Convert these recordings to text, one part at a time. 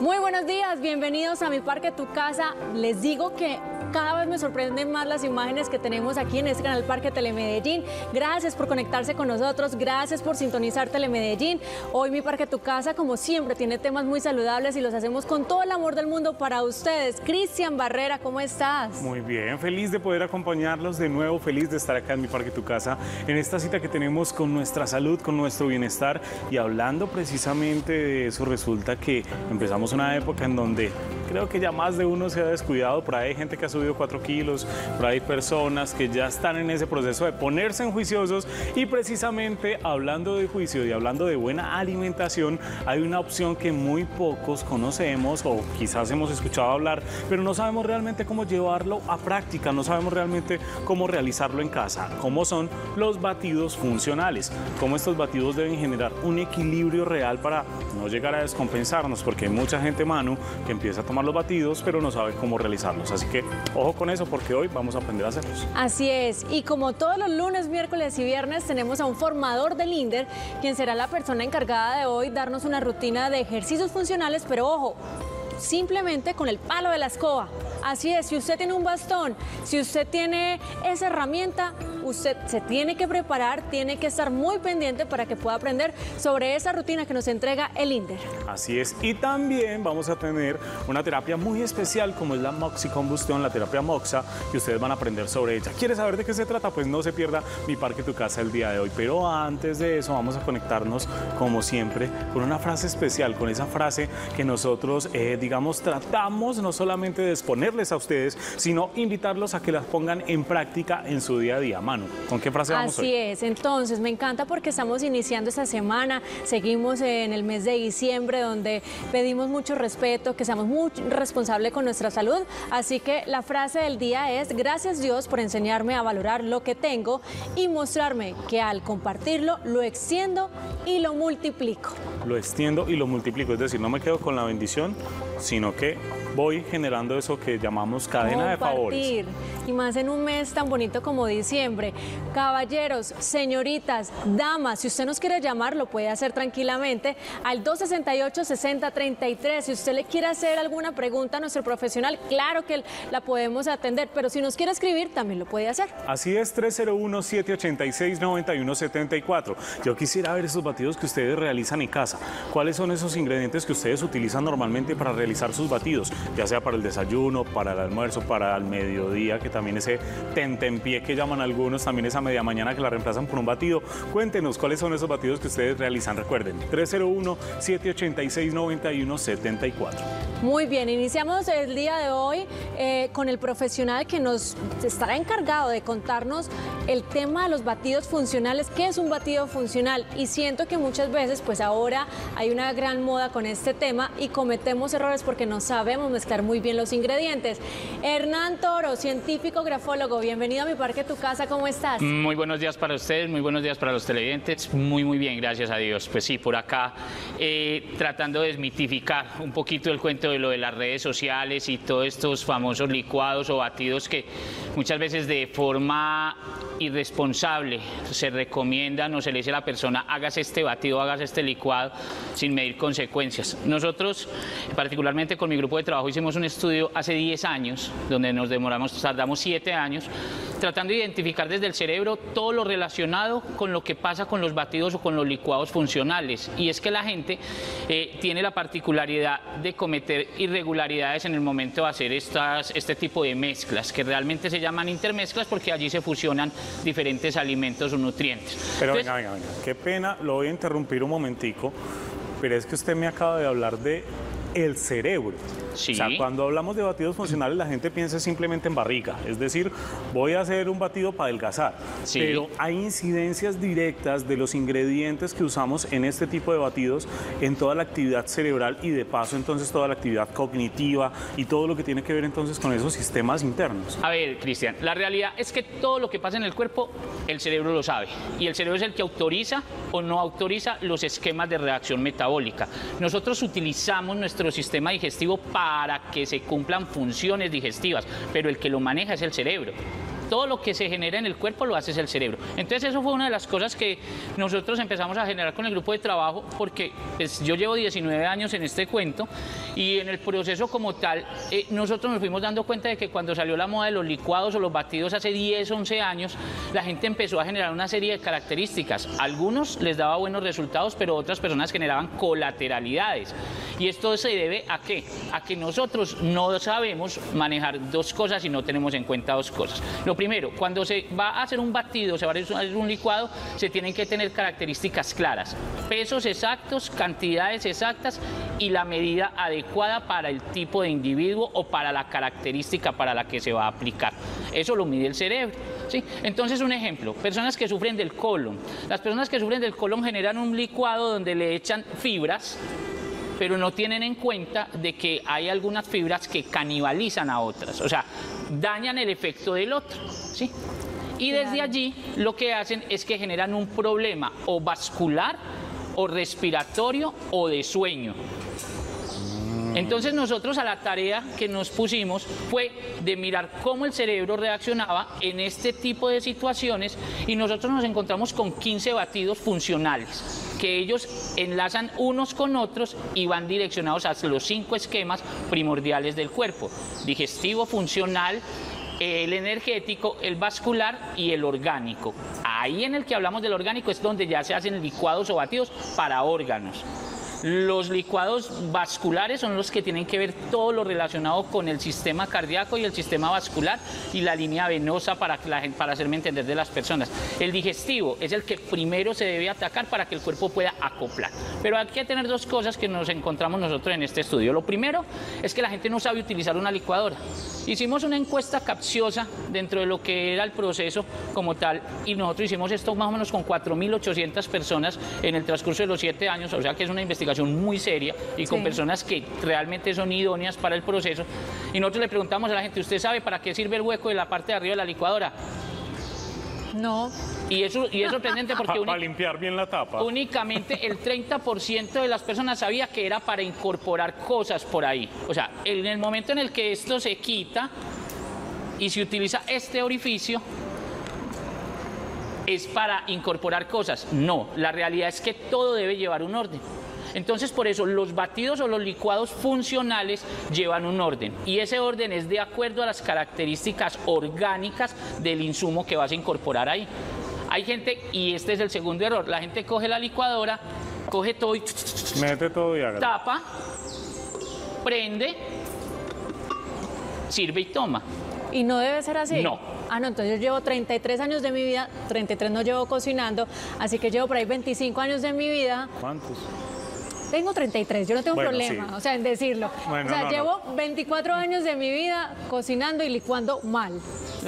Muy buenos días, bienvenidos a Mi Parque Tu Casa. Les digo que cada vez me sorprenden más las imágenes que tenemos aquí en este canal Parque Telemedellín. Gracias por conectarse con nosotros, gracias por sintonizar Telemedellín. Hoy Mi Parque Tu Casa, como siempre, tiene temas muy saludables y los hacemos con todo el amor del mundo para ustedes. Cristian Barrera, ¿cómo estás? Muy bien, feliz de poder acompañarlos de nuevo, feliz de estar acá en Mi Parque Tu Casa, en esta cita que tenemos con nuestra salud, con nuestro bienestar, y hablando precisamente de eso, resulta que empezamos una época en donde creo que ya más de uno se ha descuidado. Por ahí hay gente que ha subido 4 kilos, por ahí personas que ya están en ese proceso de ponerse en juiciosos, y precisamente hablando de juicio y hablando de buena alimentación, hay una opción que muy pocos conocemos o quizás hemos escuchado hablar, pero no sabemos realmente cómo llevarlo a práctica, no sabemos realmente cómo realizarlo en casa, como son los batidos funcionales, cómo estos batidos deben generar un equilibrio real para no llegar a descompensarnos, porque hay mucha gente, Manu, que empieza a tomar los batidos pero no sabe cómo realizarlos, así que ojo con eso, porque hoy vamos a aprender a hacerlos. Así es, y como todos los lunes, miércoles y viernes tenemos a un formador del INDER, quien será la persona encargada de hoy darnos una rutina de ejercicios funcionales, pero ojo, simplemente con el palo de la escoba. Así es, si usted tiene un bastón, si usted tiene esa herramienta, usted se tiene que preparar, tiene que estar muy pendiente para que pueda aprender sobre esa rutina que nos entrega el INDER. Así es, y también vamos a tener una terapia muy especial como es la moxicombustión, la terapia moxa, que ustedes van a aprender sobre ella. ¿Quieres saber de qué se trata? Pues no se pierda Mi Parque Tu Casa el día de hoy, pero antes de eso vamos a conectarnos como siempre con una frase especial, con esa frase que nosotros digamos tratamos no solamente de exponerles a ustedes, sino invitarlos a que las pongan en práctica en su día a día. Manu, ¿con qué frase vamos hoy? Así es, entonces me encanta porque estamos iniciando esta semana, seguimos en el mes de diciembre donde pedimos mucho respeto, que seamos muy responsables con nuestra salud, así que la frase del día es: gracias Dios por enseñarme a valorar lo que tengo y mostrarme que al compartirlo lo extiendo y lo multiplico. Lo extiendo y lo multiplico, es decir, no me quedo con la bendición, sino que voy generando eso que llamamos cadena de favores. Y más en un mes tan bonito como diciembre. Caballeros, señoritas, damas, si usted nos quiere llamar, lo puede hacer tranquilamente al 268-6033. Si usted le quiere hacer alguna pregunta a nuestro profesional, claro que la podemos atender, pero si nos quiere escribir, también lo puede hacer. Así es, 301-786-9174. Yo quisiera ver esos batidos que ustedes realizan en casa. ¿Cuáles son esos ingredientes que ustedes utilizan normalmente para realizar sus batidos? Ya sea para el desayuno, para el almuerzo, para el mediodía, que también ese tentempié que llaman algunos, también esa media mañana que la reemplazan por un batido. Cuéntenos cuáles son esos batidos que ustedes realizan. Recuerden, 301-786-9174. Muy bien, iniciamos el día de hoy con el profesional que nos estará encargado de contarnos el tema de los batidos funcionales. ¿Qué es un batido funcional? Y siento que muchas veces, pues ahora hay una gran moda con este tema y cometemos errores porque no sabemos mezclar muy bien los ingredientes. Hernán Toro, científico grafólogo, bienvenido a Mi Parque Tu Casa, ¿cómo estás? Muy buenos días para ustedes, muy buenos días para los televidentes, muy bien, gracias a Dios. Pues sí, por acá tratando de desmitificar un poquito el cuento de lo de las redes sociales y todos estos famosos licuados o batidos que muchas veces de forma irresponsable se recomiendan o se le dice a la persona: hágase este batido, hágase este licuado, sin medir consecuencias. Nosotros, particularmente con mi grupo de trabajo, hicimos un estudio hace 10 años, donde nos tardamos 7 años, tratando de identificar desde el cerebro todo lo relacionado con lo que pasa con los batidos o con los licuados funcionales. Y es que la gente tiene la particularidad de cometer irregularidades en el momento de hacer este tipo de mezclas, que realmente se llaman intermezclas porque allí se fusionan diferentes alimentos o nutrientes. Pero entonces, venga, qué pena, lo voy a interrumpir un momentico, pero es que usted me acaba de hablar de el cerebro. Sí. O sea, cuando hablamos de batidos funcionales, la gente piensa simplemente en barriga, es decir, voy a hacer un batido para adelgazar. Sí. Pero hay incidencias directas de los ingredientes que usamos en este tipo de batidos en toda la actividad cerebral y de paso entonces toda la actividad cognitiva y todo lo que tiene que ver entonces con esos sistemas internos. A ver, Cristian, la realidad es que todo lo que pasa en el cuerpo, el cerebro lo sabe, y el cerebro es el que autoriza o no autoriza los esquemas de reacción metabólica. Nosotros utilizamos nuestro sistema digestivo para que se cumplan funciones digestivas, pero el que lo maneja es el cerebro. todo lo que se genera en el cuerpo lo hace el cerebro. Entonces eso fue una de las cosas que nosotros empezamos a generar con el grupo de trabajo, porque pues, yo llevo 19 años en este cuento y en el proceso como tal nosotros nos fuimos dando cuenta de que cuando salió la moda de los licuados o los batidos hace 10, 11 años, la gente empezó a generar una serie de características. Algunos les daba buenos resultados, pero otras personas generaban colateralidades. ¿Y esto se debe a qué? A que nosotros no sabemos manejar dos cosas y no tenemos en cuenta dos cosas. Lo primero, cuando se va a hacer un batido, se va a hacer un licuado, se tienen que tener características claras, pesos exactos, cantidades exactas y la medida adecuada para el tipo de individuo o para la característica para la que se va a aplicar. Eso lo mide el cerebro, ¿sí? Entonces, un ejemplo, personas que sufren del colon. Las personas que sufren del colon generan un licuado donde le echan fibras, pero no tienen en cuenta de que hay algunas fibras que canibalizan a otras, o sea, dañan el efecto del otro, ¿sí? Y desde allí lo que hacen es que generan un problema o vascular, o respiratorio, o de sueño. Entonces nosotros a la tarea que nos pusimos fue de mirar cómo el cerebro reaccionaba en este tipo de situaciones y nosotros nos encontramos con 15 batidos funcionales que ellos enlazan unos con otros y van direccionados hacia los 5 esquemas primordiales del cuerpo: digestivo, funcional, el energético, el vascular y el orgánico. Ahí en el que hablamos del orgánico es donde ya se hacen licuados o batidos para órganos. Los licuados vasculares son los que tienen que ver todo lo relacionado con el sistema cardíaco y el sistema vascular y la línea venosa, para hacerme entender de las personas. El digestivo es el que primero se debe atacar para que el cuerpo pueda acoplar. Pero hay que tener dos cosas que nos encontramos nosotros en este estudio. Lo primero es que la gente no sabe utilizar una licuadora. Hicimos una encuesta capciosa dentro de lo que era el proceso como tal y nosotros hicimos esto más o menos con 4.800 personas en el transcurso de los 7 años, o sea que es una investigación muy seria y con personas que realmente son idóneas para el proceso. Y nosotros le preguntamos a la gente: ¿usted sabe para qué sirve el hueco de la parte de arriba de la licuadora? No. Y es sorprendente porque para limpiar bien la tapa. Únicamente el 30% de las personas sabía que era para incorporar cosas por ahí. O sea, en el momento en el que esto se quita y se utiliza este orificio, es para incorporar cosas. No, la realidad es que todo debe llevar un orden. Entonces, por eso, los batidos o los licuados funcionales llevan un orden. Y ese orden es de acuerdo a las características orgánicas del insumo que vas a incorporar ahí. Hay gente, y este es el segundo error, la gente coge la licuadora, coge todo y... mete todo y hágalo. Tapa, prende, sirve y toma. ¿Y no debe ser así? No. Ah, no, entonces yo llevo 33 años de mi vida, 33 no llevo cocinando, así que llevo por ahí 25 años de mi vida. ¿Cuántos? Tengo 33, yo no tengo problema, sí, o sea, en decirlo. Bueno, o sea, llevo 24 años de mi vida cocinando y licuando mal.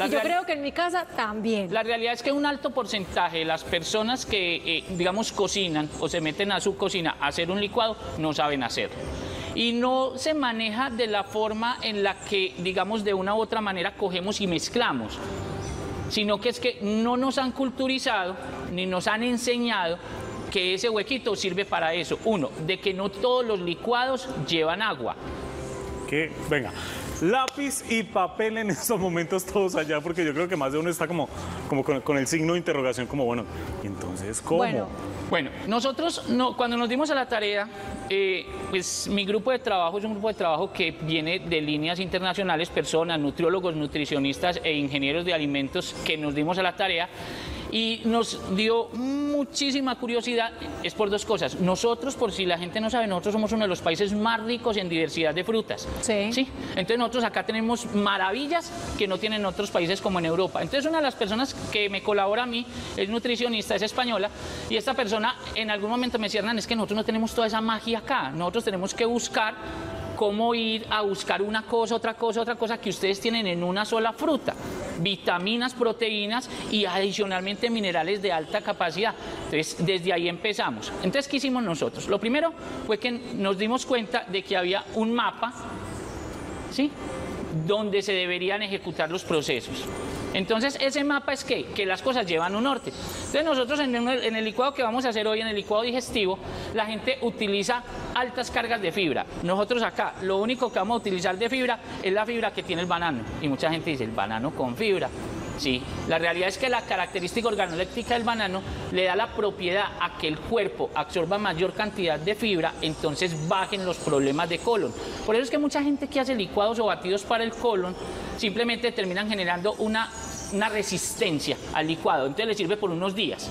Y yo creo que en mi casa también. La realidad es que un alto porcentaje de las personas que, digamos, cocinan o se meten a su cocina a hacer un licuado, no saben hacerlo. Y no se maneja de la forma en la que, digamos, de una u otra manera cogemos y mezclamos, sino que es que no nos han culturizado ni nos han enseñado que ese huequito sirve para eso. Uno, de que no todos los licuados llevan agua. Que venga, lápiz y papel en estos momentos todos allá, porque yo creo que más de uno está como con el signo de interrogación, como bueno, ¿y entonces cómo? Bueno, nosotros cuando nos dimos a la tarea, pues mi grupo de trabajo es un grupo de trabajo que viene de líneas internacionales, personas, nutriólogos, nutricionistas e ingenieros de alimentos que nos dimos a la tarea. Y nos dio muchísima curiosidad, es por dos cosas. Nosotros, por si la gente no sabe, nosotros somos uno de los países más ricos en diversidad de frutas. Sí. ¿Sí? Entonces nosotros acá tenemos maravillas que no tienen otros países como en Europa. Entonces una de las personas que me colabora a mí es nutricionista, es española, y esta persona en algún momento me decía: Hernán, es que nosotros no tenemos toda esa magia acá, nosotros tenemos que buscar cómo ir a buscar una cosa, otra cosa, otra cosa que ustedes tienen en una sola fruta. Vitaminas, proteínas y adicionalmente minerales de alta capacidad. Entonces, desde ahí empezamos. Entonces, ¿qué hicimos nosotros? Lo primero fue que nos dimos cuenta de que había un mapa, ¿sí?, donde se deberían ejecutar los procesos. Entonces, ese mapa es que las cosas llevan un norte. Entonces, nosotros en el licuado que vamos a hacer hoy, en el licuado digestivo, la gente utiliza altas cargas de fibra. Nosotros acá, lo único que vamos a utilizar de fibra es la fibra que tiene el banano. Y mucha gente dice: el banano con fibra. ¿sí? La realidad es que la característica organoléctrica del banano le da la propiedad a que el cuerpo absorba mayor cantidad de fibra, entonces bajen los problemas de colon. Por eso es que mucha gente que hace licuados o batidos para el colon simplemente terminan generando una resistencia al licuado, entonces le sirve por unos días.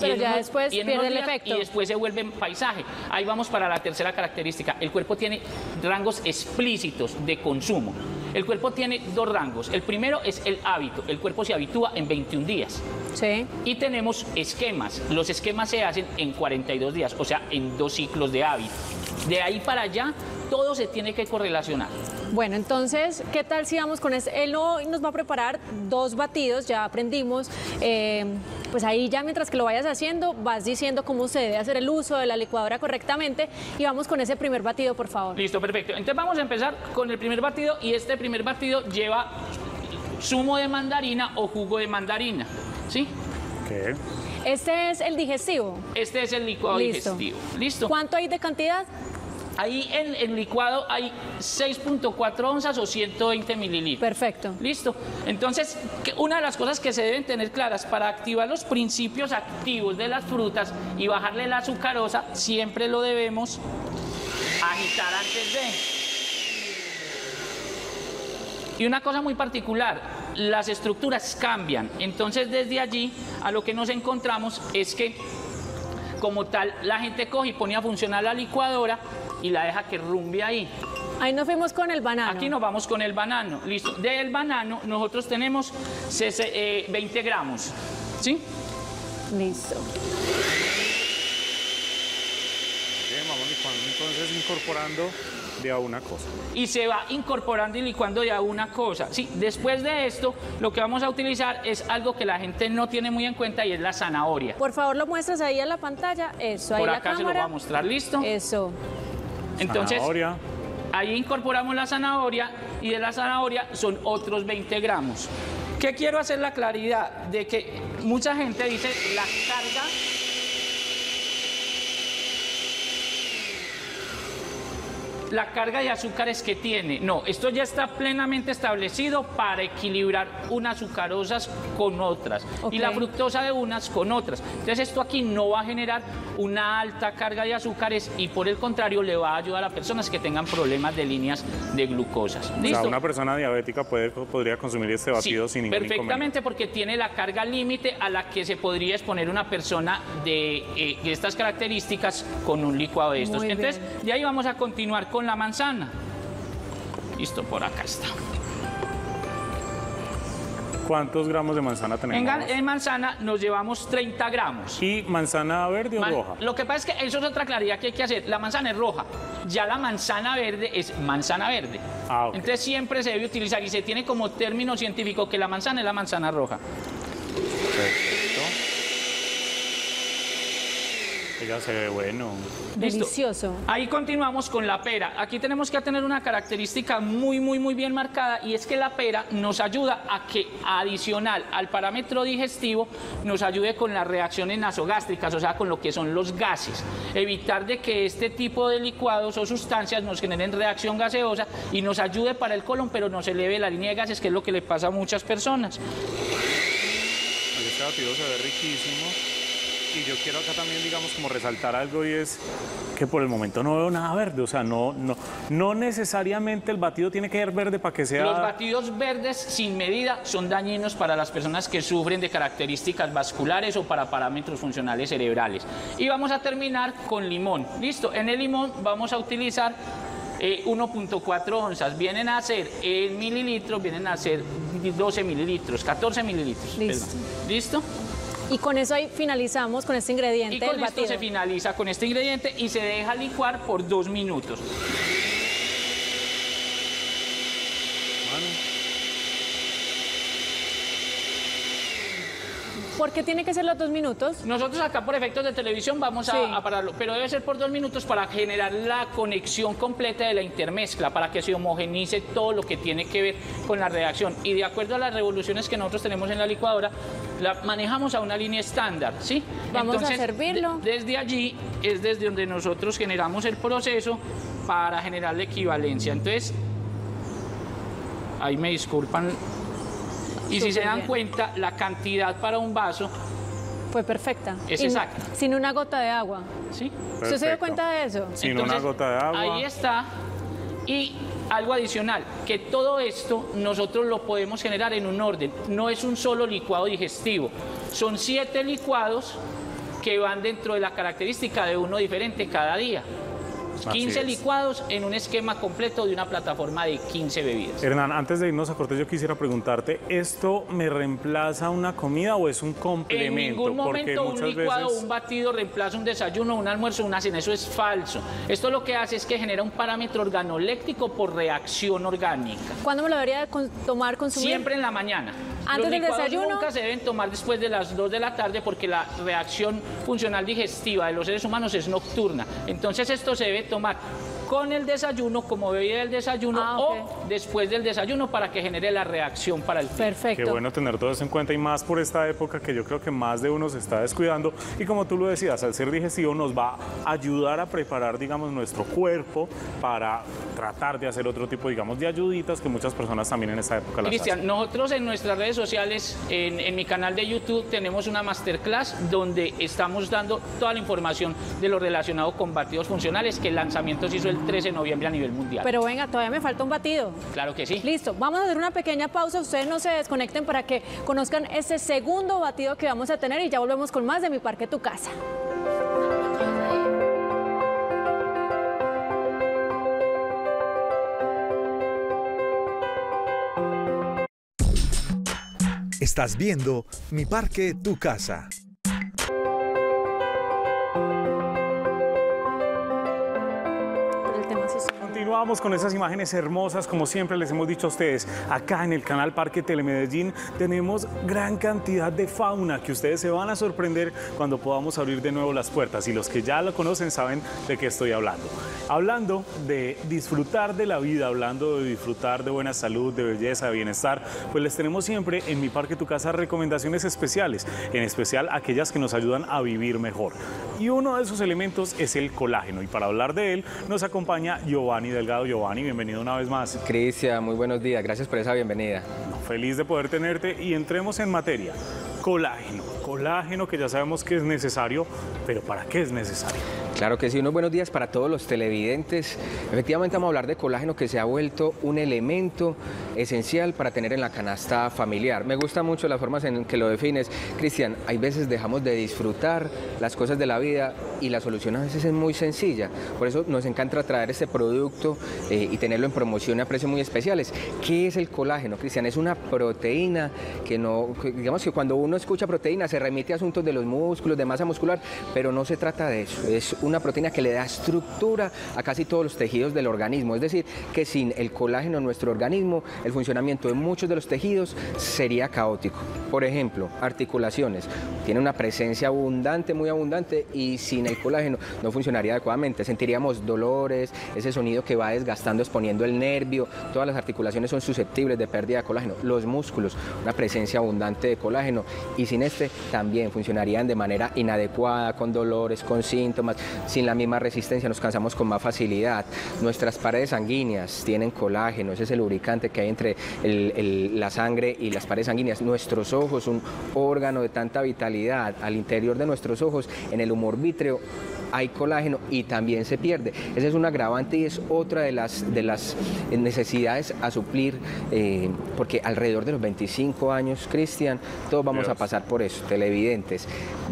Pero ya después pierde el efecto. Y después se vuelve paisaje. Ahí vamos para la tercera característica. El cuerpo tiene rangos explícitos de consumo. El cuerpo tiene dos rangos. El primero es el hábito. El cuerpo se habitúa en 21 días. Sí. Y tenemos esquemas. Los esquemas se hacen en 42 días, o sea, en 2 ciclos de hábito. De ahí para allá, todo se tiene que correlacionar. Bueno, entonces, ¿qué tal si vamos con eso? Él nos va a preparar 2 batidos, ya aprendimos. Pues ahí ya mientras que lo vayas haciendo, vas diciendo cómo se debe hacer el uso de la licuadora correctamente. Y vamos con ese primer batido, por favor. Listo, perfecto. Entonces vamos a empezar con el primer batido, y este primer batido lleva zumo de mandarina o jugo de mandarina, ¿sí? ¿Qué? Este es el digestivo. Este es el licuado digestivo. ¿Listo? ¿Cuánto hay de cantidad? Ahí en el licuado hay 6.4 onzas o 120 mililitros. Perfecto. Listo. Entonces, una de las cosas que se deben tener claras para activar los principios activos de las frutas y bajarle la azucarosa, siempre lo debemos agitar antes de. Y una cosa muy particular, las estructuras cambian. Entonces, desde allí, a lo que nos encontramos es que, como tal, la gente coge y pone a funcionar la licuadora y la deja que rumbe ahí. Ahí nos fuimos con el banano. Aquí nos vamos con el banano. Listo. Del banano nosotros tenemos 20 gramos. ¿Sí? Listo. Bien, vamos licuando entonces, incorporando de a una cosa. Y se va incorporando y licuando de a una cosa. Sí, después de esto, lo que vamos a utilizar es algo que la gente no tiene muy en cuenta, y es la zanahoria. Por favor, lo muestras ahí en la pantalla. Eso, ahí por acá la cámara. Se lo voy a mostrar, ¿listo? Eso. Entonces, zanahoria. Ahí incorporamos la zanahoria, y de la zanahoria son otros 20 gramos. ¿Qué quiero hacer la claridad? De que mucha gente dice la carga... La carga de azúcares que tiene. No, esto ya está plenamente establecido para equilibrar unas azucarosas con otras, okay, y la fructosa de unas con otras. Entonces esto aquí no va a generar una alta carga de azúcares, y por el contrario le va a ayudar a personas que tengan problemas de líneas de glucosas. ¿Listo? O sea, una persona diabética podría consumir este batido, sí, sin ningún inconveniente. Perfectamente, porque tiene la carga límite a la que se podría exponer una persona de estas características con un licuado de estos. Muy entonces, bien. De ahí vamos a continuar con la manzana. Listo, por acá está. ¿Cuántos gramos de manzana tenemos? En manzana nos llevamos 30 gramos. ¿Y manzana verde o roja? Lo que pasa es que eso es otra claridad que hay que hacer. La manzana es roja, ya la manzana verde es manzana verde. Ah, okay. Entonces siempre se debe utilizar, y se tiene como término científico que la manzana es la manzana roja. Perfecto. Ya se ve bueno. ¿Listo? Delicioso. Ahí continuamos con la pera. Aquí tenemos que tener una característica muy bien marcada, y es que la pera nos ayuda a que, adicional al parámetro digestivo, nos ayude con las reacciones nasogástricas, o sea, con lo que son los gases. Evitar de que este tipo de licuados o sustancias nos generen reacción gaseosa y nos ayude para el colon, pero nos eleve la línea de gases, que es lo que le pasa a muchas personas. Este batido se ve riquísimo. Y yo quiero acá también, digamos, como resaltar algo, y es que por el momento no veo nada verde. O sea, no necesariamente el batido tiene que ser verde para que sea... Los batidos verdes sin medida son dañinos para las personas que sufren de características vasculares o para parámetros funcionales cerebrales. Y vamos a terminar con limón. Listo, en el limón vamos a utilizar 1.4 onzas. Vienen a ser en mililitros, vienen a ser 12 mililitros, 14 mililitros. Listo. Perdón. ¿Listo? Y con eso ahí finalizamos con este ingrediente. Y con esto se finaliza con este ingrediente y se deja licuar por 2 minutos. ¿Por qué tiene que ser los 2 minutos? Nosotros acá por efectos de televisión vamos a, sí, a pararlo, pero debe ser por 2 minutos para generar la conexión completa de la intermezcla, para que se homogenice todo lo que tiene que ver con la reacción. Y de acuerdo a las revoluciones que nosotros tenemos en la licuadora, la manejamos a una línea estándar, ¿sí? Vamos entonces a servirlo. Desde allí es desde donde nosotros generamos el proceso para generar la equivalencia. Entonces, ahí me disculpan Y si se dan cuenta, la cantidad para un vaso fue perfecta. Es exacta. Sin una gota de agua. ¿Sí? ¿Usted se dio cuenta de eso? Sin una gota de agua. Ahí está. Y algo adicional, que todo esto nosotros lo podemos generar en un orden. No es un solo licuado digestivo. Son 7 licuados que van dentro de la característica de uno diferente cada día. 15 licuados en un esquema completo de una plataforma de 15 bebidas. Hernán, antes de irnos a corte, yo quisiera preguntarte, ¿esto me reemplaza una comida o es un complemento? En ningún momento un licuado o un batido reemplaza un desayuno, un almuerzo, una cena. Eso es falso. Esto lo que hace es que genera un parámetro organoléptico por reacción orgánica. ¿Cuándo me lo debería tomar, consumir? Siempre en la mañana. ¿Antes del desayuno? Los licuados nunca se deben tomar después de las 2 de la tarde porque la reacción funcional digestiva de los seres humanos es nocturna. Entonces esto se debe tomar con el desayuno, como bebida del desayuno o después del desayuno para que genere la reacción para el perfecto. Qué bueno tener todo eso en cuenta y más por esta época que yo creo que más de uno se está descuidando y como tú lo decías, al ser digestivo nos va a ayudar a preparar, digamos, nuestro cuerpo para tratar de hacer otro tipo, digamos, de ayuditas que muchas personas también en esta época las hacen. Nosotros en nuestras redes sociales, en mi canal de YouTube, tenemos una masterclass donde estamos dando toda la información de lo relacionado con batidos funcionales que el lanzamiento se hizo el 13 de noviembre a nivel mundial. Pero venga, todavía me falta un batido. Claro que sí. Listo, vamos a hacer una pequeña pausa, ustedes no se desconecten para que conozcan ese segundo batido que vamos a tener y ya volvemos con más de Mi Parque Tu Casa. Estás viendo Mi Parque Tu Casa. Vamos con esas imágenes hermosas, como siempre les hemos dicho a ustedes, acá en el canal Parque Telemedellín tenemos gran cantidad de fauna que ustedes se van a sorprender cuando podamos abrir de nuevo las puertas y los que ya lo conocen saben de qué estoy hablando. Hablando de disfrutar de la vida, hablando de disfrutar de buena salud, de belleza, de bienestar, pues les tenemos siempre en Mi Parque Tu Casa recomendaciones especiales, en especial aquellas que nos ayudan a vivir mejor. Y uno de esos elementos es el colágeno y para hablar de él nos acompaña Giovanni Delgado. Giovanni, bienvenido una vez más. Cristian, muy buenos días, gracias por esa bienvenida. Feliz de poder tenerte y entremos en materia. Colágeno, colágeno que ya sabemos que es necesario, pero ¿para qué es necesario? Claro que sí, unos buenos días para todos los televidentes. Efectivamente vamos a hablar de colágeno que se ha vuelto un elemento esencial para tener en la canasta familiar. Me gusta mucho las formas en que lo defines, Cristian. Hay veces dejamos de disfrutar las cosas de la vida y la solución a veces es muy sencilla. Por eso nos encanta traer este producto y tenerlo en promoción a precios muy especiales. ¿Qué es el colágeno, Cristian? Es una proteína que no, digamos que cuando uno escucha proteína se remite a asuntos de los músculos, de masa muscular, pero no se trata de eso. Es una proteína que le da estructura a casi todos los tejidos del organismo, es decir, que sin el colágeno en nuestro organismo, el funcionamiento de muchos de los tejidos sería caótico. Por ejemplo, articulaciones, tiene una presencia abundante, muy abundante, y sin el colágeno no funcionaría adecuadamente, sentiríamos dolores, ese sonido que va desgastando, exponiendo el nervio, todas las articulaciones son susceptibles de pérdida de colágeno, los músculos, una presencia abundante de colágeno, y sin este también funcionarían de manera inadecuada, con dolores, con síntomas, sin la misma resistencia, nos cansamos con más facilidad. Nuestras paredes sanguíneas tienen colágeno, ese es el lubricante que hay entre la sangre y las paredes sanguíneas. Nuestros ojos, un órgano de tanta vitalidad, al interior de nuestros ojos, en el humor vítreo, hay colágeno y también se pierde. Ese es un agravante y es otra de las necesidades a suplir, porque alrededor de los 25 años, Cristian, todos vamos a pasar por eso, televidentes.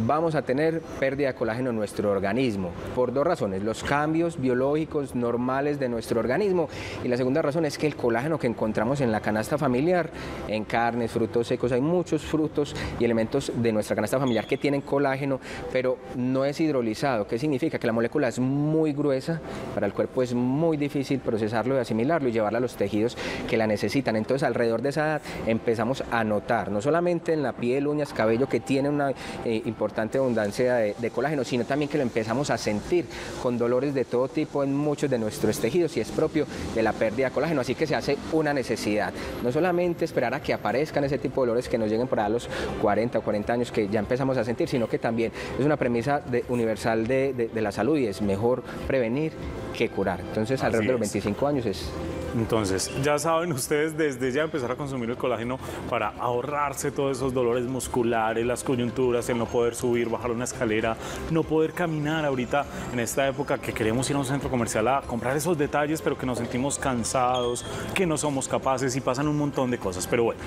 Vamos a tener pérdida de colágeno en nuestro organismo por dos razones, los cambios biológicos normales de nuestro organismo y la segunda razón es que el colágeno que encontramos en la canasta familiar, en carnes, frutos secos, hay muchos frutos y elementos de nuestra canasta familiar que tienen colágeno, pero no es hidrolizado, que es significa que la molécula es muy gruesa, para el cuerpo es muy difícil procesarlo y asimilarlo y llevarla a los tejidos que la necesitan. Entonces, alrededor de esa edad empezamos a notar, no solamente en la piel, uñas, cabello, que tiene una importante abundancia de colágeno, sino también que lo empezamos a sentir con dolores de todo tipo en muchos de nuestros tejidos y es propio de la pérdida de colágeno. Así que se hace una necesidad, no solamente esperar a que aparezcan ese tipo de dolores que nos lleguen por a los 40 o 40 años que ya empezamos a sentir, sino que también es una premisa universal de la salud y es mejor prevenir que curar. Entonces, alrededor de los 25 años es Entonces, ya saben ustedes desde ya empezar a consumir el colágeno para ahorrarse todos esos dolores musculares, las coyunturas, el no poder subir, bajar una escalera, no poder caminar ahorita en esta época que queremos ir a un centro comercial a comprar esos detalles, pero que nos sentimos cansados, que no somos capaces y pasan un montón de cosas. Pero bueno,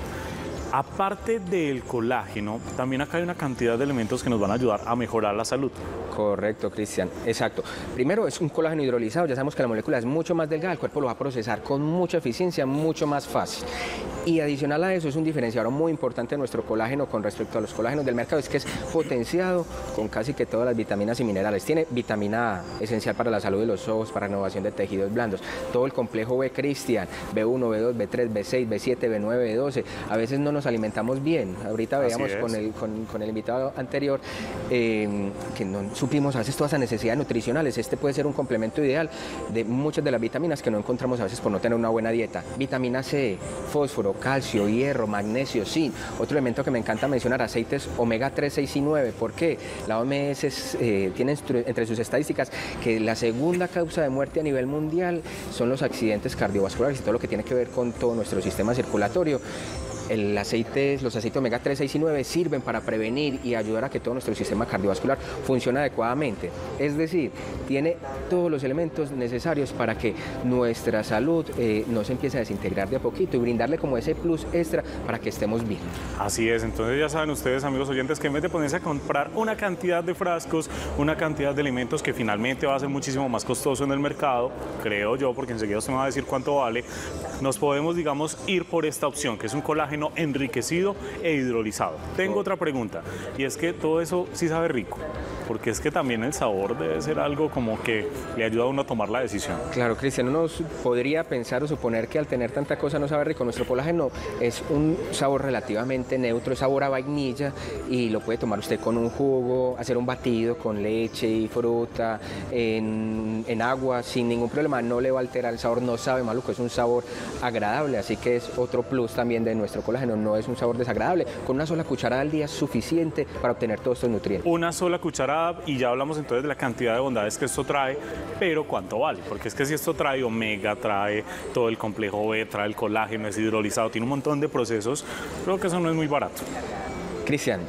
aparte del colágeno, también acá hay una cantidad de elementos que nos van a ayudar a mejorar la salud. Correcto, Cristian, exacto. Primero, es un colágeno hidrolizado, ya sabemos que la molécula es mucho más delgada, el cuerpo lo va a procesar con mucha eficiencia, mucho más fácil. Y adicional a eso, es un diferenciador muy importante de nuestro colágeno con respecto a los colágenos del mercado, es que es potenciado con casi que todas las vitaminas y minerales. Tiene vitamina A, esencial para la salud de los ojos, para renovación de tejidos blandos, todo el complejo B, Cristian, B1, B2, B3, B6, B7, B9, B12, a veces no nos alimentamos bien. Ahorita veíamos con el invitado anterior que no supimos a veces todas esas necesidades nutricionales. Este puede ser un complemento ideal de muchas de las vitaminas que no encontramos a veces por no tener una buena dieta. Vitamina C, fósforo, calcio, hierro, magnesio, zinc. Otro elemento que me encanta mencionar, aceites omega 3, 6 y 9. ¿Por qué? La OMS tiene entre sus estadísticas que la segunda causa de muerte a nivel mundial son los accidentes cardiovasculares y todo lo que tiene que ver con todo nuestro sistema circulatorio. Los aceites omega 3, 6 y 9 sirven para prevenir y ayudar a que todo nuestro sistema cardiovascular funcione adecuadamente. Es decir, tiene todos los elementos necesarios para que nuestra salud no se empiece a desintegrar de a poquito y brindarle como ese plus extra para que estemos bien. Así es, entonces ya saben ustedes, amigos oyentes, que en vez de ponerse a comprar una cantidad de frascos, una cantidad de alimentos que finalmente va a ser muchísimo más costoso en el mercado, creo yo, porque enseguida usted me va a decir cuánto vale, nos podemos, digamos, ir por esta opción, que es un colágeno enriquecido e hidrolizado. Tengo otra pregunta, y es que todo eso sí sabe rico, porque es que también el sabor debe ser algo como que le ayuda a uno a tomar la decisión. Claro, Cristian, uno podría pensar o suponer que al tener tanta cosa no sabe rico. Nuestro colágeno es un sabor relativamente neutro, es sabor a vainilla, y lo puede tomar usted con un jugo, hacer un batido con leche y fruta, en agua, sin ningún problema, no le va a alterar el sabor, no sabe maluco, es un sabor agradable, así que es otro plus también de nuestro colágeno, no es un sabor desagradable. Con una sola cucharada al día es suficiente para obtener todos estos nutrientes. Una sola cucharada, y ya hablamos entonces de la cantidad de bondades que esto trae, pero ¿cuánto vale? Porque es que si esto trae omega, trae todo el complejo B, trae el colágeno, es hidrolizado, tiene un montón de procesos, creo que eso no es muy barato. Cristian,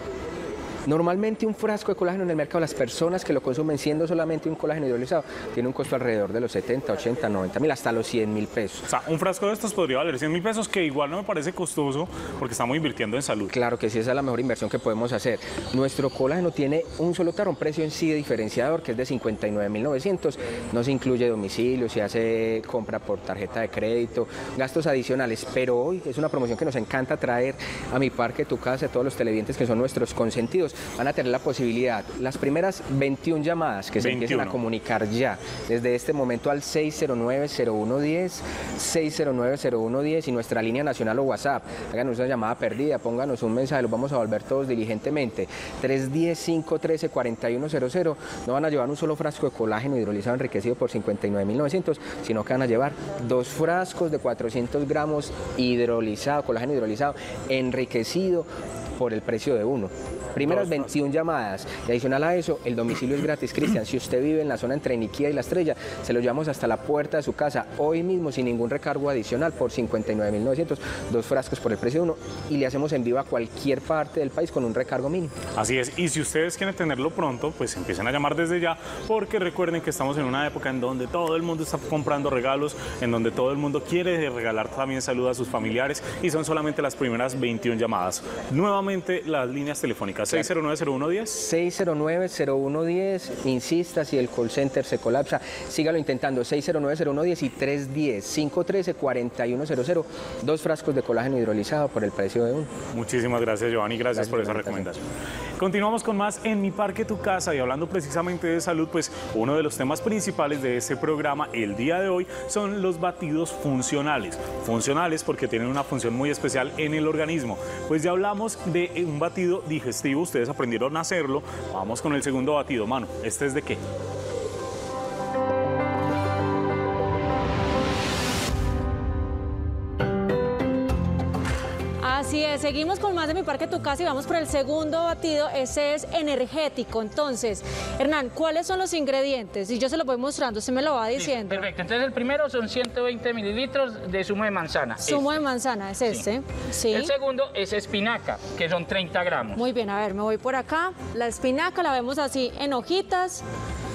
normalmente un frasco de colágeno en el mercado, las personas que lo consumen, siendo solamente un colágeno hidrolizado, tiene un costo alrededor de los 70, 80, 90 mil, hasta los 100 mil pesos. O sea, un frasco de estos podría valer 100 mil pesos, que igual no me parece costoso porque estamos invirtiendo en salud. Claro que sí, esa es la mejor inversión que podemos hacer. Nuestro colágeno tiene un solo tarro, un precio en sí de diferenciador, que es de 59.900. No se incluye domicilio, se hace compra por tarjeta de crédito, gastos adicionales. Pero hoy es una promoción que nos encanta traer a Mi Parque Tu Casa, a todos los televidentes que son nuestros consentidos. Van a tener la posibilidad, las primeras 21 llamadas que se empiezan a comunicar ya, desde este momento al 609-0110, 609-0110 y nuestra línea nacional o WhatsApp. Háganos una llamada perdida, pónganos un mensaje, los vamos a volver todos diligentemente. 310-513-4100. No van a llevar un solo frasco de colágeno hidrolizado enriquecido por 59.900, sino que van a llevar dos frascos de 400 gramos hidrolizado, colágeno hidrolizado enriquecido por el precio de uno. Primeras 21 llamadas, y adicional a eso, el domicilio es gratis, Cristian. Si usted vive en la zona entre Niquía y La Estrella, se lo llevamos hasta la puerta de su casa, hoy mismo, sin ningún recargo adicional, por 59.900, dos frascos por el precio de uno, y le hacemos envío a cualquier parte del país con un recargo mínimo. Así es, y si ustedes quieren tenerlo pronto, pues empiecen a llamar desde ya, porque recuerden que estamos en una época en donde todo el mundo está comprando regalos, en donde todo el mundo quiere regalar también salud a sus familiares, y son solamente las primeras 21 llamadas. Nuevamente, las líneas telefónicas. 609-0110. 609-0110, insista, si el call center se colapsa, sígalo intentando, 609-0110 y 310-513-4100, dos frascos de colágeno hidrolizado por el precio de uno. Muchísimas gracias, Giovanni, gracias por esa recomendación. Continuamos con más en Mi Parque Tu Casa, y hablando precisamente de salud, pues uno de los temas principales de este programa el día de hoy son los batidos funcionales. Funcionales porque tienen una función muy especial en el organismo. Pues ya hablamos de un batido digestivo, ustedes aprendieron a hacerlo. Vamos con el segundo batido, mano. ¿Este es de qué? Así es, seguimos con más de Mi Parque Tu Casa y vamos por el segundo batido, ese es energético. Entonces, Hernán, ¿cuáles son los ingredientes? Y yo se los voy mostrando, usted me lo va diciendo. Sí, perfecto, entonces el primero son 120 mililitros de zumo de manzana. Zumo de manzana, es este. Sí. El segundo es espinaca, que son 30 gramos. Muy bien, a ver, me voy por acá. La espinaca la vemos así, en hojitas.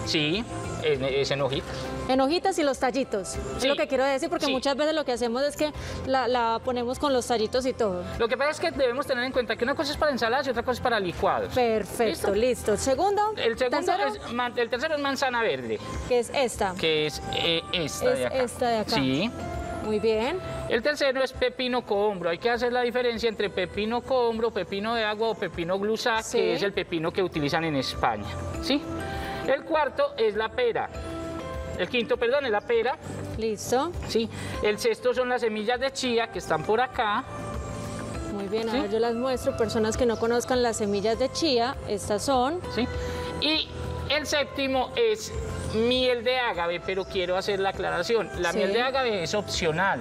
Sí, es en hojitas. En hojitas y los tallitos, sí, es lo que quiero decir, porque sí, muchas veces lo que hacemos es que la ponemos con los tallitos y todo. Lo que pasa es que debemos tener en cuenta que una cosa es para ensaladas y otra cosa es para licuados. Perfecto, listo. ¿El segundo? El tercero es manzana verde. Que es esta. Que es esta de acá. Es esta de acá. Sí. Muy bien. El tercero es pepino cohombro. Hay que hacer la diferencia entre pepino cohombro, pepino de agua o pepino glusá, sí, que es el pepino que utilizan en España. ¿Sí? El cuarto es la pera. El quinto, perdón, es la pera. Listo. Sí. El sexto son las semillas de chía que están por acá. Muy bien, ¿sí? A ver, yo las muestro. Personas que no conozcan las semillas de chía, estas son. Sí. Y el séptimo es miel de ágave, pero quiero hacer la aclaración. La miel de ágave es opcional.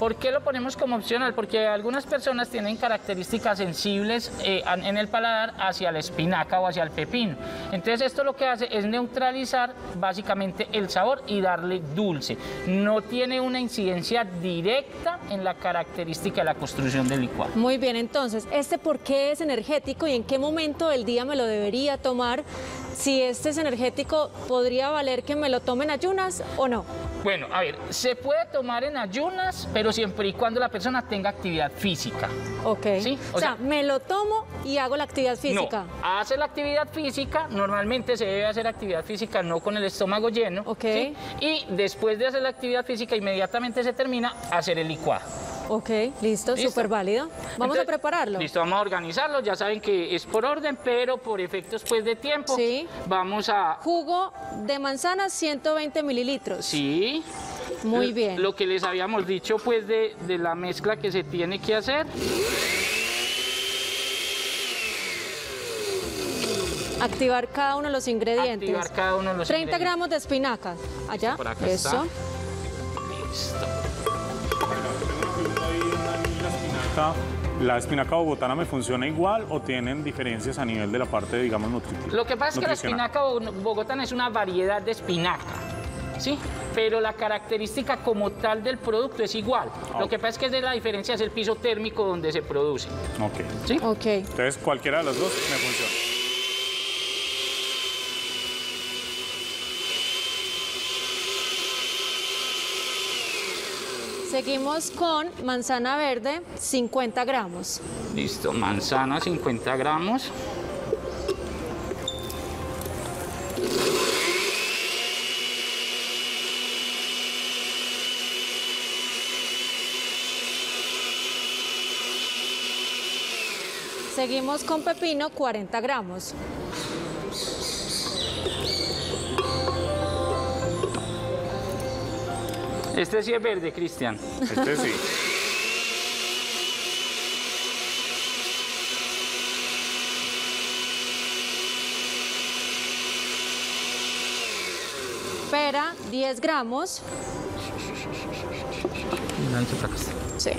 ¿Por qué lo ponemos como opcional? Porque algunas personas tienen características sensibles en el paladar hacia la espinaca o hacia el pepino. Entonces esto lo que hace es neutralizar básicamente el sabor y darle dulce. No tiene una incidencia directa en la característica de la construcción del licuado. Muy bien, entonces, ¿este por qué es energético y en qué momento del día me lo debería tomar? Si este es energético, ¿podría valer que me lo tome en ayunas o no? Bueno, a ver, se puede tomar en ayunas, pero siempre y cuando la persona tenga actividad física. Ok. ¿Sí? O sea, me lo tomo y hago la actividad física. No, hace la actividad física, normalmente se debe hacer actividad física no con el estómago lleno. Ok. ¿Sí? Y después de hacer la actividad física, inmediatamente se termina hacer el licuado. Ok, listo, súper válido. Vamos a prepararlo. Listo, vamos a organizarlo. Ya saben que es por orden, pero por efectos pues de tiempo. Sí. Vamos a... Jugo de manzana, 120 mililitros. Sí. Muy bien. Lo que les habíamos dicho pues de la mezcla que se tiene que hacer. Activar cada uno de los ingredientes. Activar cada uno de los 30 gramos de espinacas. Allá. Listo, por acá está. Listo. ¿La espinaca bogotana me funciona igual o tienen diferencias a nivel de la parte, digamos, nutritiva? Lo que pasa es que la espinaca bogotana es una variedad de espinaca, ¿sí? Pero la característica como tal del producto es igual. Okay. Lo que pasa es que la diferencia es el piso térmico donde se produce. Ok. ¿Sí? Ok. Entonces, cualquiera de las dos me funciona. Seguimos con manzana verde, 50 gramos. Listo, manzana, 50 gramos. Seguimos con pepino, 40 gramos. Este sí es verde, Cristian. Este sí. Pera, 10 gramos. Sí.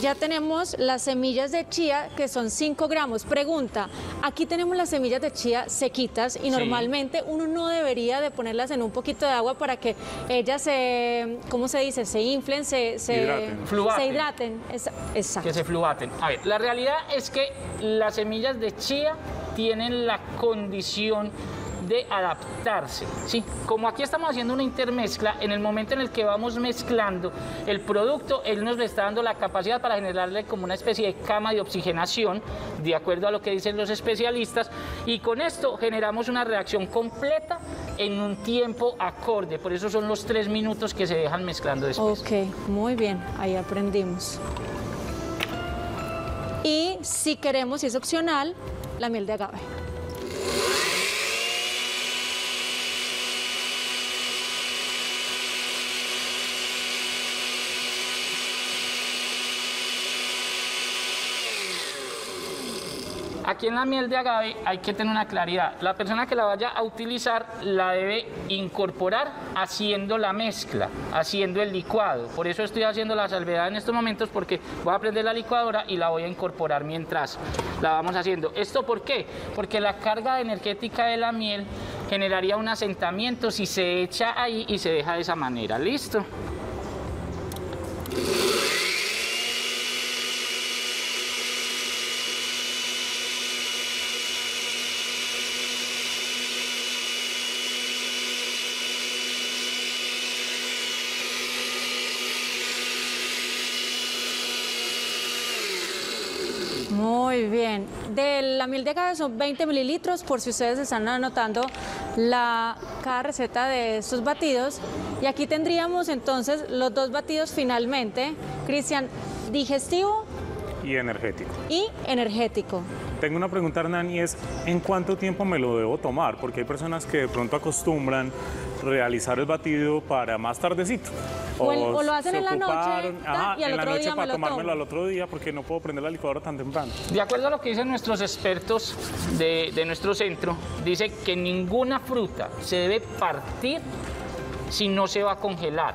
Ya tenemos las semillas de chía, que son 5 gramos. Pregunta, aquí tenemos las semillas de chía sequitas y normalmente uno no debería de ponerlas en un poquito de agua para que ellas se, ¿cómo se dice? Se inflen, se hidraten. Exacto. Que se fluvaten. A ver, la realidad es que las semillas de chía tienen la condición de adaptarse, ¿sí? Como aquí estamos haciendo una intermezcla, en el momento en el que vamos mezclando el producto, él nos está dando la capacidad para generarle como una especie de cama de oxigenación, de acuerdo a lo que dicen los especialistas, y con esto generamos una reacción completa en un tiempo acorde, por eso son los 3 minutos que se dejan mezclando después. Ok, muy bien, ahí aprendimos. Y si queremos, si es opcional, la miel de agave. Aquí en la miel de agave hay que tener una claridad. La persona que la vaya a utilizar la debe incorporar haciendo la mezcla, haciendo el licuado. Por eso estoy haciendo la salvedad en estos momentos, porque voy a prender la licuadora y la voy a incorporar mientras la vamos haciendo. ¿Esto por qué? Porque la carga energética de la miel generaría un asentamiento si se echa ahí y se deja de esa manera. ¿Listo? Muy bien, de la miel de agave son 20 mililitros, por si ustedes están anotando cada receta de estos batidos. Y aquí tendríamos entonces los dos batidos finalmente, Cristian, digestivo y energético. Tengo una pregunta, Hernán, y es, ¿en cuánto tiempo me lo debo tomar? Porque hay personas que de pronto acostumbran realizar el batido para más tardecito. O lo hacen en la noche y al otro día para tomármelo al otro día, porque no puedo prender la licuadora tan temprano. De acuerdo a lo que dicen nuestros expertos de nuestro centro, dice que ninguna fruta se debe partir si no se va a congelar,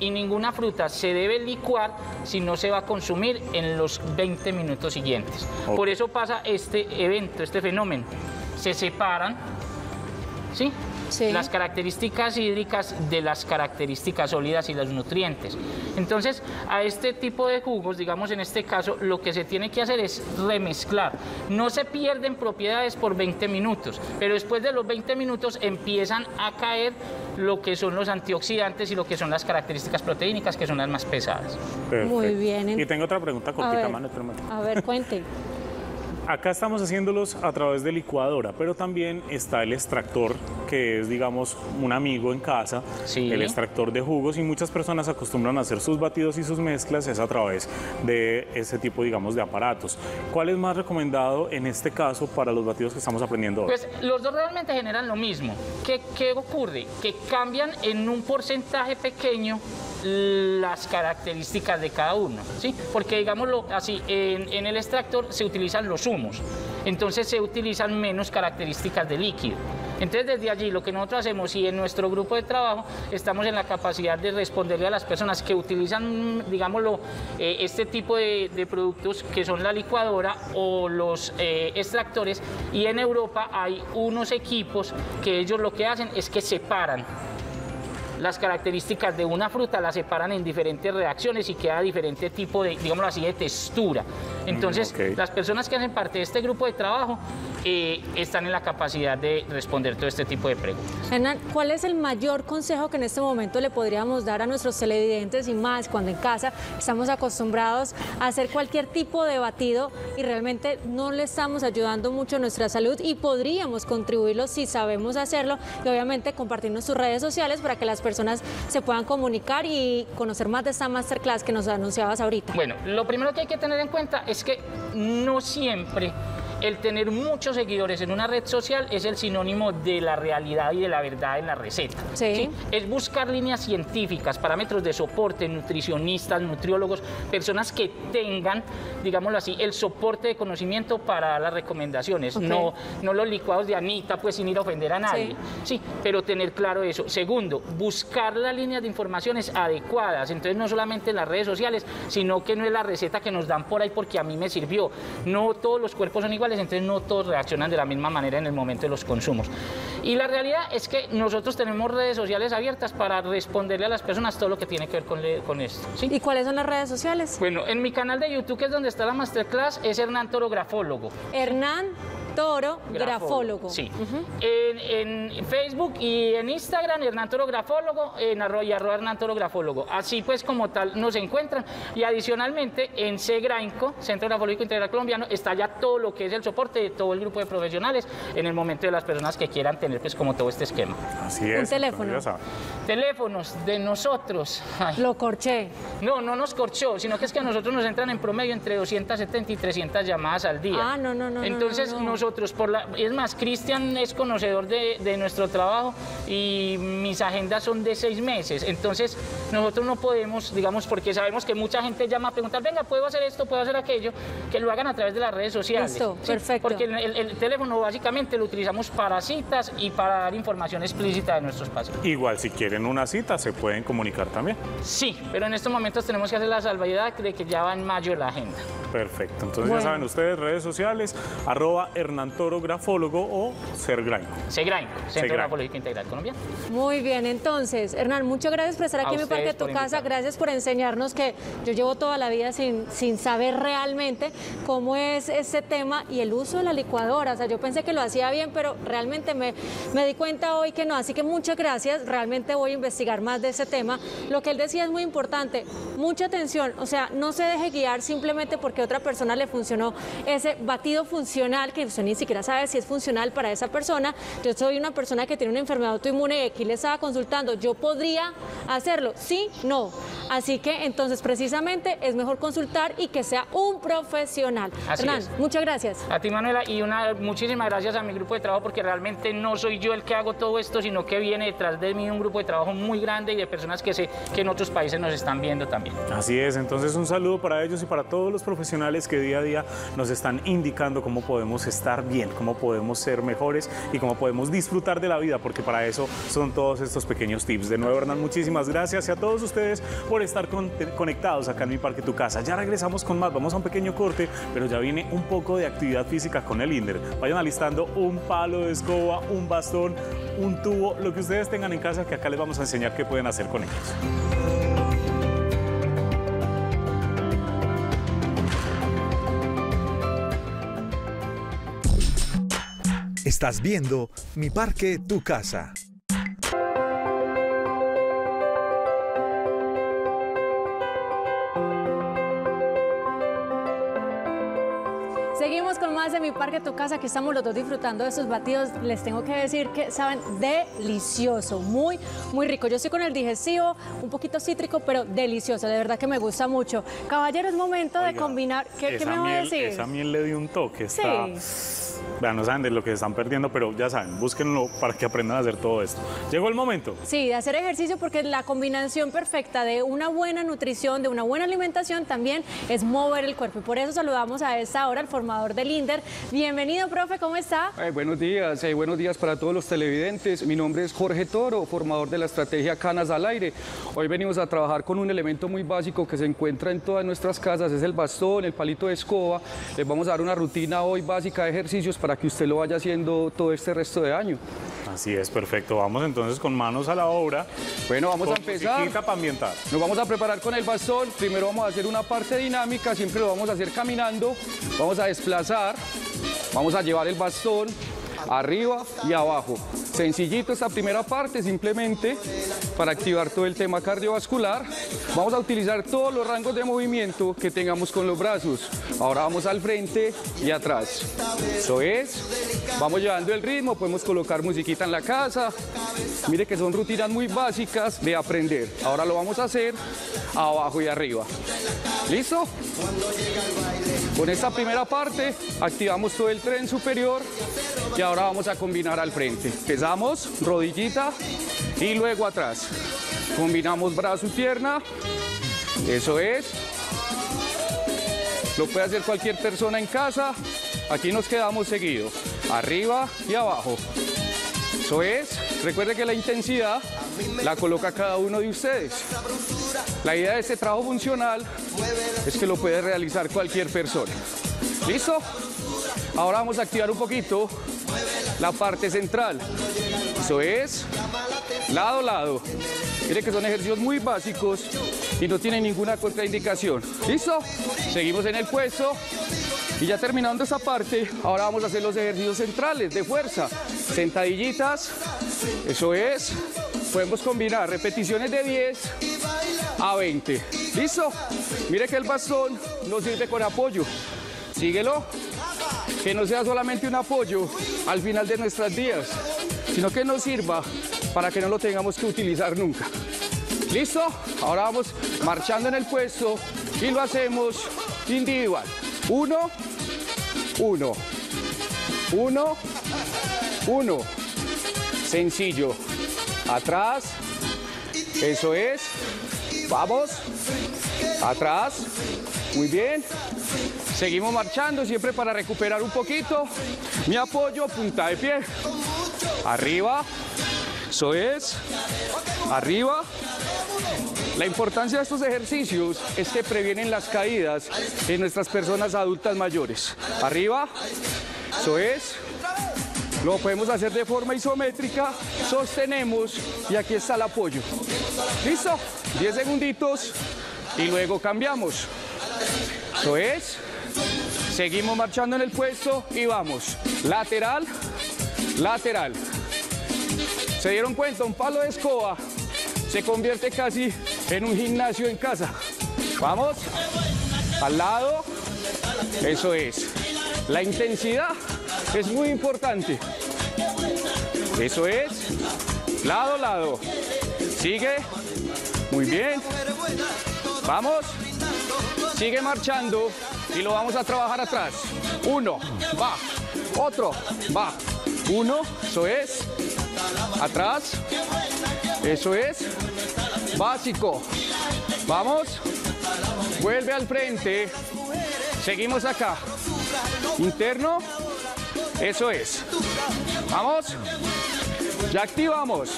y ninguna fruta se debe licuar si no se va a consumir en los 20 minutos siguientes. Okay. Por eso pasa este evento, este fenómeno. Se separan, ¿sí? Sí. Las características hídricas de las características sólidas y los nutrientes. Entonces, a este tipo de jugos, digamos en este caso, lo que se tiene que hacer es remezclar. No se pierden propiedades por 20 minutos, pero después de los 20 minutos empiezan a caer lo que son los antioxidantes y lo que son las características proteínicas, que son las más pesadas. Perfecto. Muy bien. Y tengo otra pregunta cortita, mano. A ver, cuente. Acá estamos haciéndolos a través de licuadora, pero también está el extractor, que es, digamos, un amigo en casa, sí, el extractor de jugos, y muchas personas acostumbran a hacer sus batidos y sus mezclas es a través de ese tipo, digamos, de aparatos. ¿Cuál es más recomendado en este caso para los batidos que estamos aprendiendo hoy? Pues los dos realmente generan lo mismo. ¿Qué ocurre? Que cambian en un porcentaje pequeño las características de cada uno, ¿sí? Porque, digámoslo así, en el extractor se utilizan los humos, entonces se utilizan menos características de líquido. Entonces, desde allí, lo que nosotros hacemos, y en nuestro grupo de trabajo, estamos en la capacidad de responderle a las personas que utilizan, digámoslo, este tipo de productos, que son la licuadora o los extractores, y en Europa hay unos equipos que ellos lo que hacen es que separan las características de una fruta, las separan en diferentes reacciones y queda diferente tipo de, digámoslo así, de textura. Entonces, las personas que hacen parte de este grupo de trabajo están en la capacidad de responder todo este tipo de preguntas. Hernán, ¿cuál es el mayor consejo que en este momento le podríamos dar a nuestros televidentes, y más cuando en casa estamos acostumbrados a hacer cualquier tipo de batido y realmente no le estamos ayudando mucho a nuestra salud, y podríamos contribuirlo si sabemos hacerlo? Y obviamente compartirnos sus redes sociales para que las personas se puedan comunicar y conocer más de esta masterclass que nos anunciabas ahorita. Bueno, lo primero que hay que tener en cuenta es que no siempre el tener muchos seguidores en una red social es el sinónimo de la realidad y de la verdad en la receta. Sí. ¿Sí? Es buscar líneas científicas, parámetros de soporte, nutricionistas, nutriólogos, personas que tengan, digámoslo así, el soporte de conocimiento para las recomendaciones. Okay. No los licuados de Anita, pues sin ir a ofender a nadie. Sí. Sí, pero tener claro eso. Segundo, buscar las líneas de informaciones adecuadas. Entonces, no solamente en las redes sociales, sino que no es la receta que nos dan por ahí porque a mí me sirvió. No todos los cuerpos son iguales, entonces no todos reaccionan de la misma manera en el momento de los consumos. Y la realidad es que nosotros tenemos redes sociales abiertas para responderle a las personas todo lo que tiene que ver con esto. ¿Sí? ¿Y cuáles son las redes sociales? Bueno, en mi canal de YouTube, que es donde está la masterclass, es Hernán Toro Grafólogo. Hernán Toro Grafólogo. Sí. En Facebook y en Instagram, Hernán Toro Grafólogo, en @, Hernán Toro Grafólogo. Así pues, como tal, nos encuentran. Y adicionalmente, en CGRAINCO, Centro Grafológico Integral Colombiano, está ya todo lo que es el soporte de todo el grupo de profesionales en el momento de las personas que quieran tener, pues, como todo este esquema. Así es. Un teléfono. Teléfonos de nosotros. Ay. Lo corché. No nos corchó, sino que es que a nosotros nos entran en promedio entre 270 y 300 llamadas al día. Entonces, nosotros nosotros. Es más, Cristian es conocedor de nuestro trabajo y mis agendas son de 6 meses. Entonces, nosotros no podemos, digamos, porque sabemos que mucha gente llama a preguntar, venga, ¿puedo hacer esto? ¿Puedo hacer aquello? Que lo hagan a través de las redes sociales. Listo, sí, perfecto. Porque el teléfono básicamente lo utilizamos para citas y para dar información explícita de nuestros pacientes. Igual, si quieren una cita, se pueden comunicar también. Sí, pero en estos momentos tenemos que hacer la salvedad de que ya va en mayo la agenda. Perfecto, entonces bueno, ya saben ustedes, redes sociales, @ Hernán Toro Grafólogo o Sergrainco. Sergrainco, Centro Grafológico Integral Colombiano. Muy bien, entonces, Hernán, muchas gracias por estar aquí en Mi Parque Tu Casa, gracias por enseñarnos, que yo llevo toda la vida sin saber realmente cómo es este tema y el uso de la licuadora. O sea, yo pensé que lo hacía bien, pero realmente me di cuenta hoy que no, así que muchas gracias, realmente voy a investigar más de ese tema. Lo que él decía es muy importante, mucha atención, o sea, no se deje guiar simplemente porque otra persona le funcionó ese batido funcional que usted ni siquiera sabe si es funcional para esa persona. Yo soy una persona que tiene una enfermedad autoinmune y aquí le estaba consultando, ¿yo podría hacerlo? Sí, no. Así que entonces precisamente es mejor consultar y que sea un profesional. Así Hernán, es. Muchas gracias. A ti, Manuela, y muchísimas gracias a mi grupo de trabajo, porque realmente no soy yo el que hago todo esto, sino que viene detrás de mí un grupo de trabajo muy grande y de personas que en otros países nos están viendo también. Así es, entonces un saludo para ellos y para todos los profesionales que día a día nos están indicando cómo podemos estar bien, cómo podemos ser mejores y cómo podemos disfrutar de la vida, porque para eso son todos estos pequeños tips. De nuevo, Hernán, muchísimas gracias, y a todos ustedes por estar conectados acá en Mi Parque Tu Casa. Ya regresamos con más, vamos a un pequeño corte, pero ya viene un poco de actividad física con el INDER. Vayan alistando un palo de escoba, un bastón, un tubo, lo que ustedes tengan en casa, que acá les vamos a enseñar qué pueden hacer con ellos. Estás viendo Mi Parque Tu Casa. Seguimos con más de Mi Parque Tu Casa, que estamos los dos disfrutando de estos batidos. Les tengo que decir que saben delicioso, muy, muy rico. Yo estoy con el digestivo, un poquito cítrico, pero delicioso, de verdad que me gusta mucho. Caballero, es momento de combinar. ¿Qué me va a decir? Esa miel le dio un toque, está... Sí. Vean, no saben de lo que se están perdiendo, pero ya saben, búsquenlo para que aprendan a hacer todo esto. Llegó el momento. Sí, de hacer ejercicio, porque la combinación perfecta de una buena nutrición, de una buena alimentación, también es mover el cuerpo. Y por eso saludamos a esta hora al formador del INDER. Bienvenido, profe, ¿cómo está? Buenos días para todos los televidentes. Mi nombre es Jorge Toro, formador de la estrategia Canas al Aire. Hoy venimos a trabajar con un elemento muy básico que se encuentra en todas nuestras casas, es el bastón, el palito de escoba. Les vamos a dar una rutina hoy básica de ejercicio para que usted lo vaya haciendo todo este resto de año. Así es, perfecto. Vamos entonces con manos a la obra. Bueno, vamos a empezar. Para ambientar. Nos vamos a preparar con el bastón. Primero vamos a hacer una parte dinámica, siempre lo vamos a hacer caminando. Vamos a desplazar, vamos a llevar el bastón arriba y abajo. Sencillito esta primera parte, simplemente para activar todo el tema cardiovascular. Vamos a utilizar todos los rangos de movimiento que tengamos con los brazos. Ahora vamos al frente y atrás. Eso es, vamos llevando el ritmo, podemos colocar musiquita en la casa. Mire que son rutinas muy básicas de aprender. Ahora lo vamos a hacer abajo y arriba. ¿Listo? Con esta primera parte activamos todo el tren superior y ahora vamos a combinar al frente. Empezamos, rodillita y luego atrás. Combinamos brazo y pierna. Eso es. Lo puede hacer cualquier persona en casa. Aquí nos quedamos seguidos. Arriba y abajo. Eso es. Recuerde que la intensidad la coloca cada uno de ustedes. La idea de este trabajo funcional es que lo puede realizar cualquier persona. ¿Listo? Ahora vamos a activar un poquito la parte central. Eso es, lado a lado. Mire que son ejercicios muy básicos y no tienen ninguna contraindicación. ¿Listo? Seguimos en el puesto. Y ya terminando esta parte, ahora vamos a hacer los ejercicios centrales de fuerza. Sentadillitas, eso es. Podemos combinar repeticiones de 10 a 20. ¿Listo? Mire que el bastón nos sirve con apoyo. Síguelo. Que no sea solamente un apoyo al final de nuestras días, sino que nos sirva para que no lo tengamos que utilizar nunca. ¿Listo? Ahora vamos marchando en el puesto y lo hacemos individual. Uno, uno. 1, 1. Sencillo. Atrás. Eso es. Vamos. Atrás. Muy bien. Seguimos marchando, siempre para recuperar un poquito. Mi apoyo, punta de pie. Arriba. Eso es. Arriba. La importancia de estos ejercicios es que previenen las caídas en nuestras personas adultas mayores. Arriba, eso es. Lo podemos hacer de forma isométrica, sostenemos y aquí está el apoyo. ¿Listo? 10 segunditos y luego cambiamos. Eso es. Seguimos marchando en el puesto y vamos. Lateral, lateral. ¿Se dieron cuenta? Un palo de escoba se convierte casi en un gimnasio en casa. Vamos, al lado, eso es. La intensidad es muy importante. Eso es, lado, lado. Sigue, muy bien. Vamos, sigue marchando y lo vamos a trabajar atrás. Uno, va, otro, va. Uno, eso es, atrás, eso es. Básico. Vamos. Vuelve al frente. Seguimos acá. Interno. Eso es. Vamos. Ya activamos.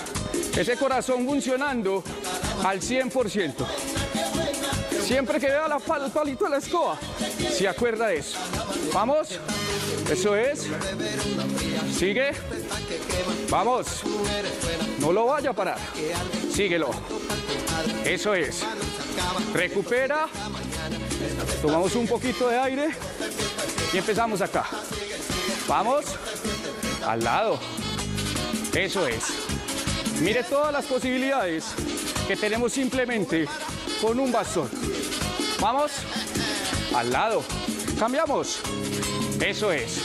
Ese corazón funcionando al 100%. Siempre que vea el palito de la escoba, se acuerda de eso. Vamos. Eso es. Sigue. Vamos. No lo vaya a parar. Síguelo. Eso es. Recupera. Tomamos un poquito de aire y empezamos acá. Vamos. Al lado. Eso es. Mire todas las posibilidades que tenemos simplemente con un bastón. Vamos. Al lado. Cambiamos. Eso es.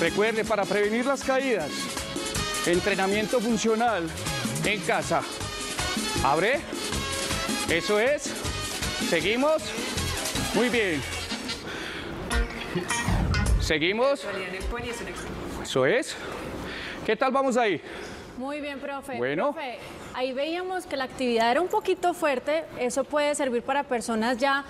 Recuerde, para prevenir las caídas, entrenamiento funcional en casa. Abre. Eso es. Seguimos. Muy bien. Seguimos. Eso es. ¿Qué tal vamos ahí? Muy bien, profe. Bueno. Profe, ahí veíamos que la actividad era un poquito fuerte. Eso puede servir para personas ya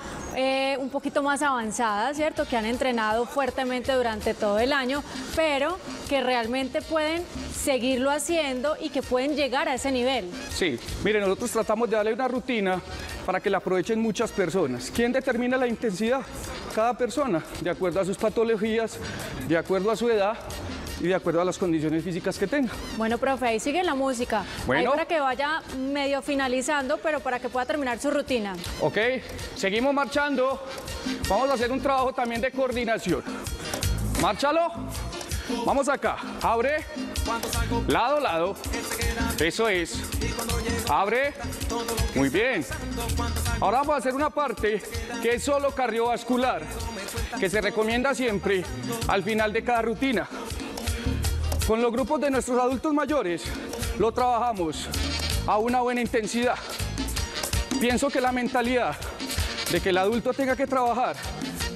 un poquito más avanzadas, ¿cierto? Que han entrenado fuertemente durante todo el año, pero que realmente pueden seguirlo haciendo y que pueden llegar a ese nivel. Sí, mire, nosotros tratamos de darle una rutina para que la aprovechen muchas personas. ¿Quién determina la intensidad? Cada persona, de acuerdo a sus patologías, de acuerdo a su edad y de acuerdo a las condiciones físicas que tenga. Bueno, profe, ahí sigue la música. Bueno. Ahí para que vaya medio finalizando, pero para que pueda terminar su rutina. Ok, seguimos marchando. Vamos a hacer un trabajo también de coordinación. Márchalo. Vamos acá. Abre. Lado, lado. Eso es. Abre. Muy bien. Ahora vamos a hacer una parte que es solo cardiovascular, que se recomienda siempre al final de cada rutina. Con los grupos de nuestros adultos mayores lo trabajamos a una buena intensidad. Pienso que la mentalidad de que el adulto tenga que trabajar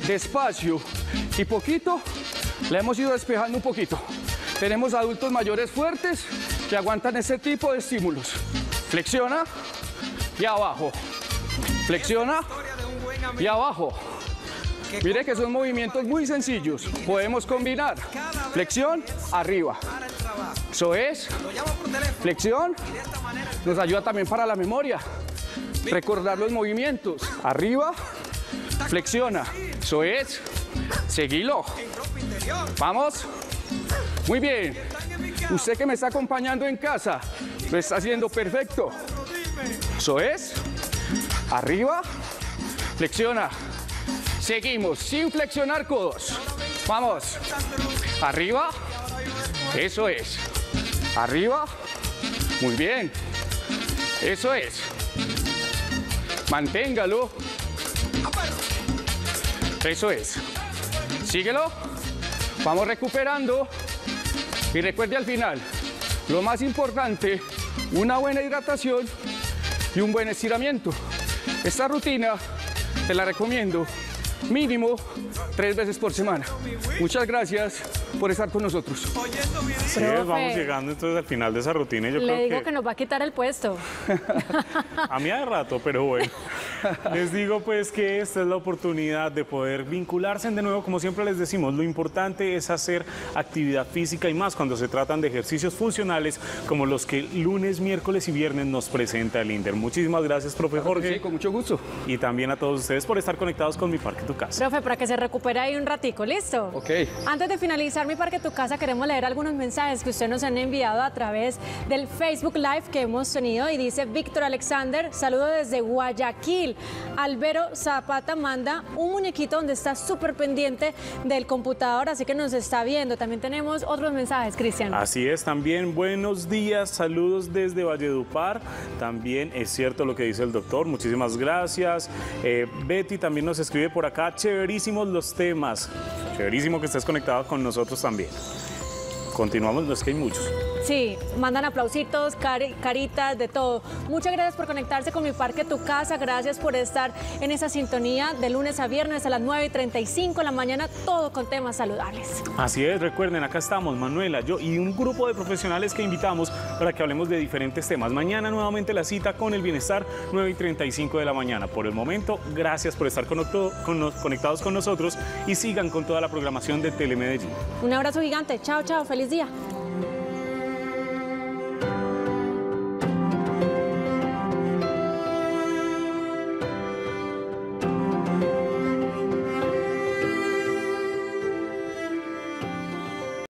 despacio y poquito, la hemos ido despejando un poquito. Tenemos adultos mayores fuertes que aguantan este tipo de estímulos. Flexiona y abajo. Flexiona y abajo. Mire que son movimientos muy sencillos. Podemos combinar flexión, arriba. Eso es. Flexión nos ayuda también para la memoria. Recordar los movimientos. Arriba, flexiona. Eso es. Seguilo. Vamos. Muy bien. Usted que me está acompañando en casa, lo está haciendo perfecto. Eso es. Arriba, flexiona. Seguimos, sin flexionar codos. Vamos. Arriba. Eso es. Arriba. Muy bien. Eso es. Manténgalo. Eso es. Síguelo. Vamos recuperando. Y recuerde al final, lo más importante, una buena hidratación y un buen estiramiento. Esta rutina te la recomiendo mínimo 3 veces por semana. Muchas gracias por estar con nosotros. Sí, vamos llegando entonces al final de esa rutina. Yo creo que nos va a quitar el puesto. A mí de rato, pero bueno. Les digo pues que esta es la oportunidad de poder vincularse de nuevo, como siempre les decimos, lo importante es hacer actividad física y más cuando se tratan de ejercicios funcionales como los que lunes, miércoles y viernes nos presenta el INDER. Muchísimas gracias, profe Jorge. Sí, con mucho gusto. Y también a todos ustedes por estar conectados con Mi Parque Tu Casa. Profe, para que se recupere ahí un ratico, ¿listo? Ok. Antes de finalizar Mi Parque Tu Casa, queremos leer algunos mensajes que ustedes nos han enviado a través del Facebook Live que hemos tenido y dice Víctor Alexander, saludo desde Guayaquil. Albero Zapata manda un muñequito donde está súper pendiente del computador, así que nos está viendo. También tenemos otros mensajes, Cristian. Así es, también buenos días, saludos desde Valledupar. También es cierto lo que dice el doctor, muchísimas gracias. Betty también nos escribe por acá, chéverísimos los temas. Chéverísimo que estés conectado con nosotros también. Continuamos, no es que hay muchos. Sí, mandan aplausitos, caritas, de todo. Muchas gracias por conectarse con Mi Parque Tu Casa, gracias por estar en esa sintonía de lunes a viernes a las 9:35 de la mañana, todo con temas saludables. Así es, recuerden, acá estamos Manuela, yo y un grupo de profesionales que invitamos para que hablemos de diferentes temas. Mañana nuevamente la cita con el bienestar, 9:35 de la mañana. Por el momento, gracias por estar conectados con nosotros y sigan con toda la programación de Telemedellín. Un abrazo gigante, chao, chao, feliz día.